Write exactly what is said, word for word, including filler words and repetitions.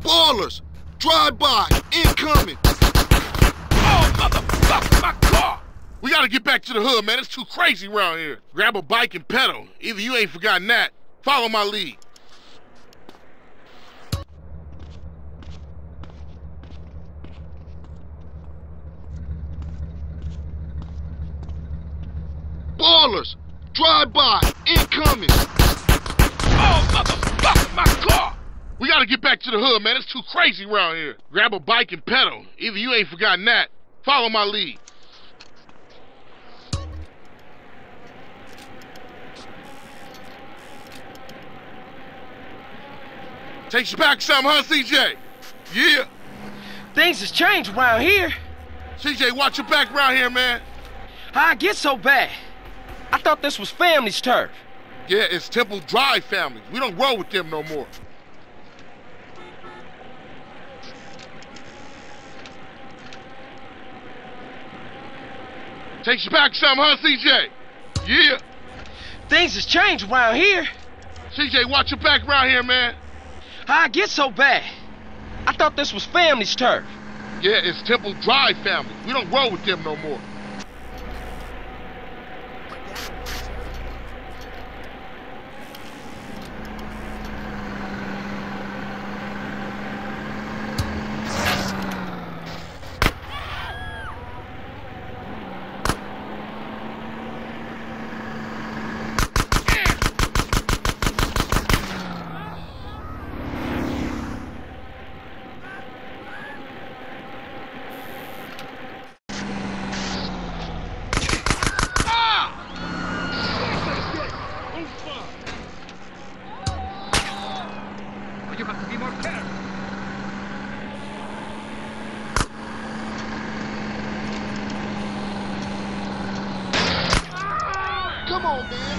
Ballers! Drive by! Incoming! Oh, motherfucker, my car! We gotta get back to the hood, man. It's too crazy around here. Grab a bike and pedal. Either you ain't forgotten that. Follow my lead. Ballers! Drive by! Incoming! Oh, motherfucker, my car! We gotta get back to the hood, man. It's too crazy around here. Grab a bike and pedal. Either you ain't forgotten that. Follow my lead. Takes you back some, huh, C J? Yeah. Things has changed around here. C J, watch your back around here, man. How'd it get so bad? I thought this was family's turf. Yeah, it's Temple Drive family. We don't roll with them no more. Takes you back some, huh, C J? Yeah. Things has changed around here. C J, watch your back around here, man. How'd it get so bad? I thought this was family's turf. Yeah, it's Temple Drive family. We don't roll with them no more. Oh, man.